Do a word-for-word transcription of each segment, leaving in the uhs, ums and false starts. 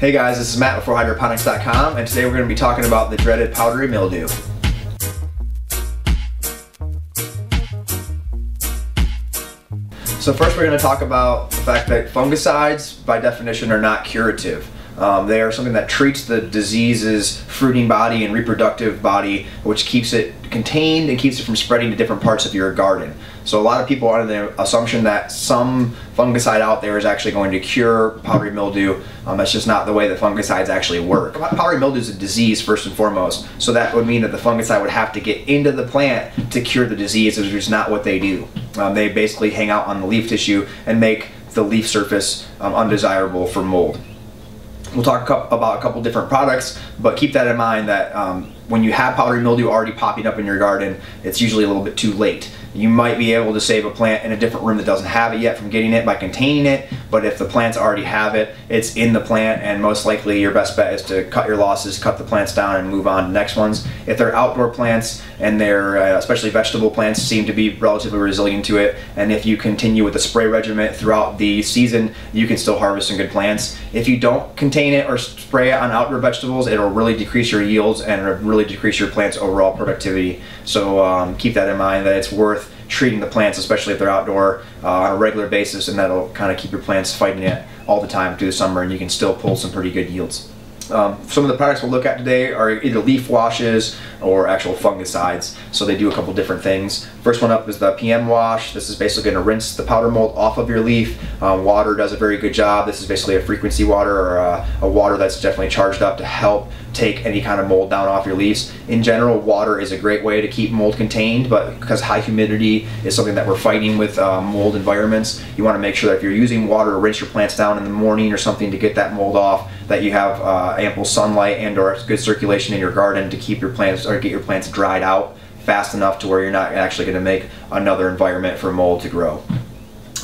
Hey guys, this is Matt with four hydroponics dot com, and today we're going to be talking about the dreaded powdery mildew. So first we're going to talk about the fact that fungicides by definition are not curative. Um, they are something that treats the disease's fruiting body and reproductive body, which keeps it contained and keeps it from spreading to different parts of your garden. So a lot of people are under the assumption that some fungicide out there is actually going to cure powdery mildew. Um, that's just not the way that fungicides actually work. Powdery mildew is a disease first and foremost, so that would mean that the fungicide would have to get into the plant to cure the disease, which is not what they do. Um, they basically hang out on the leaf tissue and make the leaf surface um, undesirable for mold. We'll talk about a couple different products, but keep that in mind that um, when you have powdery mildew already popping up in your garden, it's usually a little bit too late. You might be able to save a plant in a different room that doesn't have it yet from getting it by containing it, but if the plants already have it, it's in the plant, and most likely your best bet is to cut your losses, cut the plants down, and move on to the next ones. If they're outdoor plants, and they're uh, especially vegetable plants, seem to be relatively resilient to it, and if you continue with the spray regimen throughout the season, you can still harvest some good plants. If you don't contain it or spray it on outdoor vegetables, it'll really decrease your yields and really decrease your plant's overall productivity. So um, keep that in mind, that it's worth treating the plants, especially if they're outdoor, uh, on a regular basis, and that'll kind of keep your plants fighting it all the time through the summer, and you can still pull some pretty good yields. Um, some of the products we'll look at today are either leaf washes or actual fungicides, so they do a couple different things. First one up is the P M wash. This is basically going to rinse the powder mold off of your leaf. Um, water does a very good job. This is basically a frequency water, or a, a water that's definitely charged up to help take any kind of mold down off your leaves. In general, water is a great way to keep mold contained, but because high humidity is something that we're fighting with um, mold environments, you want to make sure that if you're using water to rinse your plants down in the morning or something to get that mold off, that you have uh, ample sunlight and or good circulation in your garden to keep your plants or get your plants dried out fast enough to where you're not actually going to make another environment for mold to grow.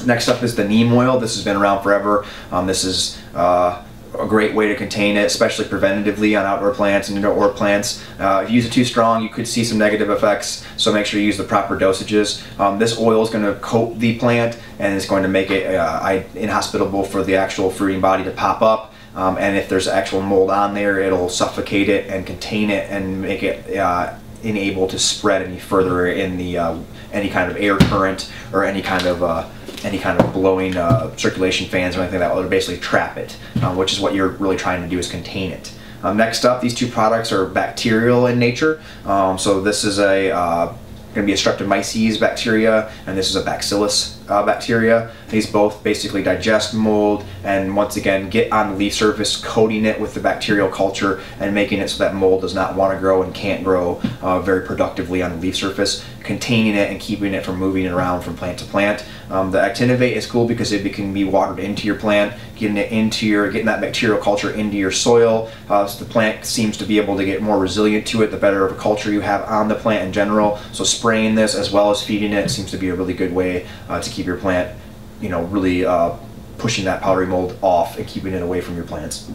Next up is the neem oil. This has been around forever. Um, this is uh, a great way to contain it, especially preventatively on outdoor plants and indoor plants. Uh, if you use it too strong, you could see some negative effects, so make sure you use the proper dosages. Um, this oil is going to coat the plant, and it's going to make it uh, inhospitable for the actual fruiting body to pop up. Um, and if there's actual mold on there, it'll suffocate it and contain it and make it uh, unable to spread any further in the uh, any kind of air current or any kind of uh, any kind of blowing uh, circulation fans or anything like that will basically trap it, um, which is what you're really trying to do, is contain it. Um, next up, these two products are bacterial in nature. Um, so this is a uh, going to be a Streptomyces bacteria, and this is a Bacillus uh, bacteria. These both basically digest mold and once again get on the leaf surface, coating it with the bacterial culture and making it so that mold does not want to grow and can't grow uh, very productively on the leaf surface, containing it and keeping it from moving around from plant to plant. Um, the Actinovate is cool because it can be watered into your plant, getting it into your, getting that bacterial culture into your soil. Uh, so the plant seems to be able to get more resilient to it the better of a culture you have on the plant in general. So spraying this as well as feeding it seems to be a really good way uh, to keep your plant, you know, really uh, pushing that powdery mold off and keeping it away from your plants.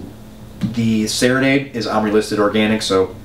The Serenade is OMRI listed organic, so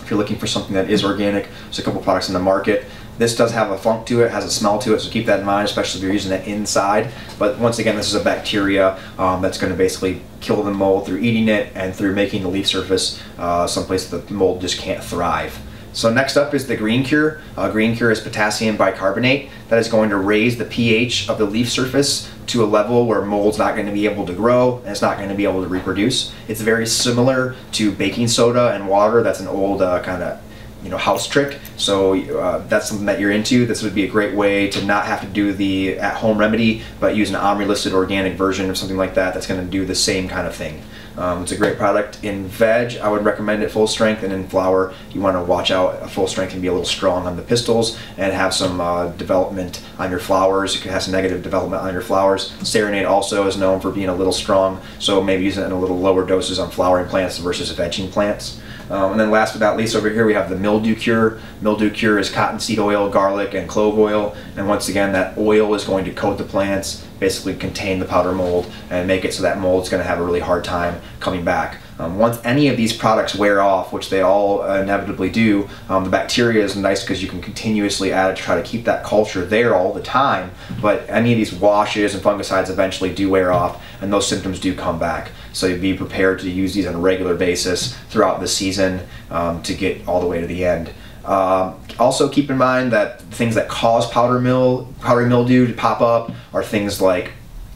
if you're looking for something that is organic, there's a couple products in the market. This does have a funk to it, has a smell to it, so keep that in mind, especially if you're using it inside. But once again, this is a bacteria um, that's going to basically kill the mold through eating it and through making the leaf surface uh, someplace that the mold just can't thrive. So next up is the Green Cure. Uh, Green Cure is potassium bicarbonate. That is going to raise the pH of the leaf surface to a level where mold's not going to be able to grow and it's not going to be able to reproduce. It's very similar to baking soda and water. That's an old uh, kind of you know, house trick. So uh, that's something that you're into. This would be a great way to not have to do the at-home remedy, but use an OMRI listed organic version of something like that that's going to do the same kind of thing. Um, it's a great product in veg. I would recommend it full strength, and in flower, you want to watch out. Full strength can be a little strong on the pistils and have some uh, development on your flowers. It can have some negative development on your flowers. Serenade also is known for being a little strong, so maybe use it in a little lower doses on flowering plants versus vegging plants. Um, and then last but not least, over here we have the Mildew Cure. Mildew Cure is cottonseed oil, garlic, and clove oil. And once again, that oil is going to coat the plants, basically contain the powder mold, and make it so that mold's going to have a really hard time coming back. Um, once any of these products wear off, which they all inevitably do, um, the bacteria is nice because you can continuously add it to try to keep that culture there all the time, but any of these washes and fungicides eventually do wear off, and those symptoms do come back. So be prepared to use these on a regular basis throughout the season um, to get all the way to the end. Um, also keep in mind that things that cause powder mill, powdery mildew to pop up are things like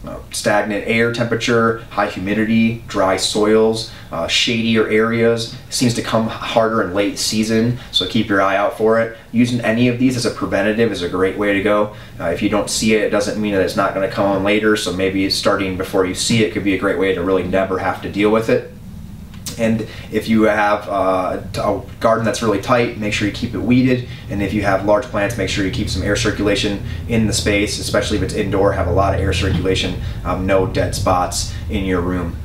uh, stagnant air temperature, high humidity, dry soils, uh, shadier areas. It seems to come harder in late season, so keep your eye out for it. Using any of these as a preventative is a great way to go. Uh, if you don't see it, it doesn't mean that it's not going to come on later, so maybe starting before you see it could be a great way to really never have to deal with it. And if you have uh, a garden that's really tight, make sure you keep it weeded. And if you have large plants, make sure you keep some air circulation in the space, especially if it's indoor. Have a lot of air circulation, um, no dead spots in your room.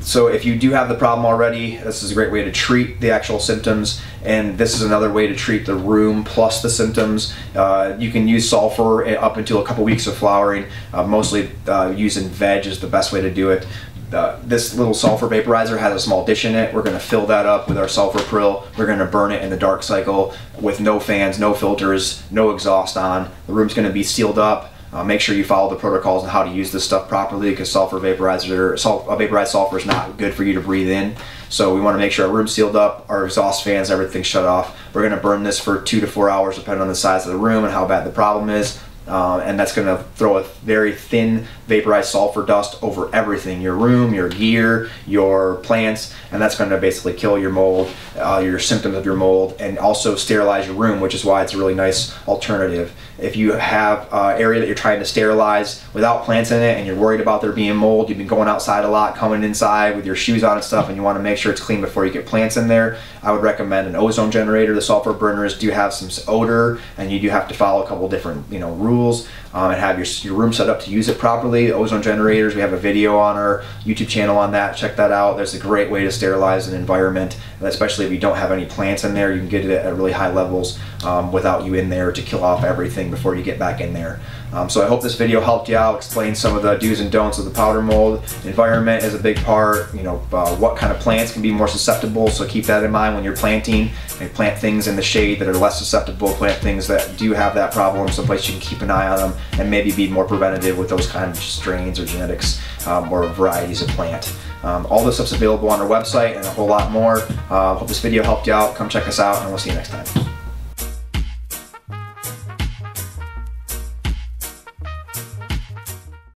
So if you do have the problem already, this is a great way to treat the actual symptoms, and this is another way to treat the room plus the symptoms. Uh, you can use sulfur up until a couple weeks of flowering. Uh, mostly uh, using veg is the best way to do it. Uh, this little sulfur vaporizer has a small dish in it. We're going to fill that up with our sulfur prill. We're going to burn it in the dark cycle with no fans, no filters, no exhaust on. The room's going to be sealed up. Uh, make sure you follow the protocols on how to use this stuff properly, because sulfur vaporizer, sul uh, vaporized sulfur is not good for you to breathe in. So we want to make sure our room's sealed up, our exhaust fans, everything's shut off. We're going to burn this for two to four hours depending on the size of the room and how bad the problem is. Uh, and that's going to throw a very thin vaporized sulfur dust over everything, your room, your gear, your plants, and that's going to basically kill your mold, uh, your symptoms of your mold, and also sterilize your room, which is why it's a really nice alternative. If you have an uh, area that you're trying to sterilize without plants in it and you're worried about there being mold, you've been going outside a lot, coming inside with your shoes on and stuff, and you want to make sure it's clean before you get plants in there, I would recommend an ozone generator. The sulfur burners do have some odor, and you do have to follow a couple different, you know, rules. Rules, um, and have your, your room set up to use it properly. The ozone generators, we have a video on our YouTube channel on that. Check that out. There's a great way to sterilize an environment, especially if you don't have any plants in there. You can get it at really high levels um, without you in there to kill off everything before you get back in there. Um, so I hope this video helped you out, explain some of the do's and don'ts of the powder mold. Environment is a big part, you know, uh, what kind of plants can be more susceptible, so keep that in mind when you're planting, and plant things in the shade that are less susceptible, plant things that do have that problem, someplace you can keep an eye on them, and maybe be more preventative with those kind of strains or genetics um, or varieties of plant. Um, all this stuff's available on our website and a whole lot more. Uh, hope this video helped you out. Come check us out, and we'll see you next time.